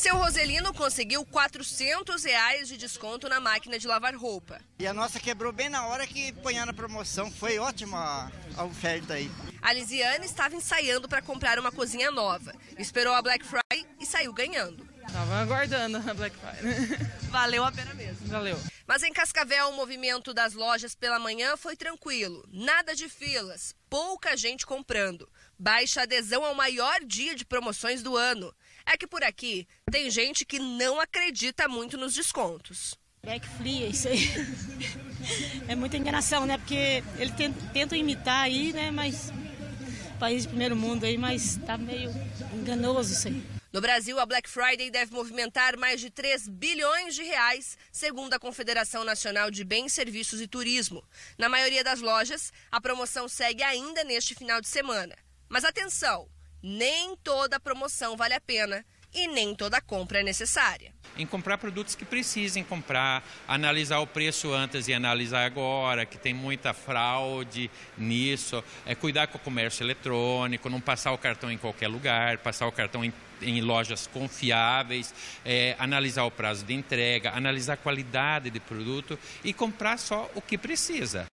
Seu Roselino conseguiu R$400 de desconto na máquina de lavar roupa. E a nossa quebrou bem na hora que punha na promoção, foi ótima a oferta aí. A Lisiane estava ensaiando para comprar uma cozinha nova, esperou a Black Friday e saiu ganhando. Estava aguardando a Black Friday. Valeu a pena mesmo. Valeu. Mas em Cascavel, o movimento das lojas pela manhã foi tranquilo. Nada de filas, pouca gente comprando. Baixa adesão ao maior dia de promoções do ano. É que por aqui tem gente que não acredita muito nos descontos. Black Friday, isso aí. É muita enganação, né? Porque eles tentam imitar aí, né? Mas país de primeiro mundo aí, mas tá meio enganoso isso aí. No Brasil, a Black Friday deve movimentar mais de R$3 bilhões, segundo a Confederação Nacional de Bens, Serviços e Turismo. Na maioria das lojas, a promoção segue ainda neste final de semana. Mas atenção, nem toda promoção vale a pena e nem toda compra é necessária. Em comprar produtos que precisem comprar, analisar o preço antes e analisar agora, que tem muita fraude nisso, cuidar com o comércio eletrônico, não passar o cartão em qualquer lugar, passar o cartão em lojas confiáveis, analisar o prazo de entrega, analisar a qualidade do produto e comprar só o que precisa.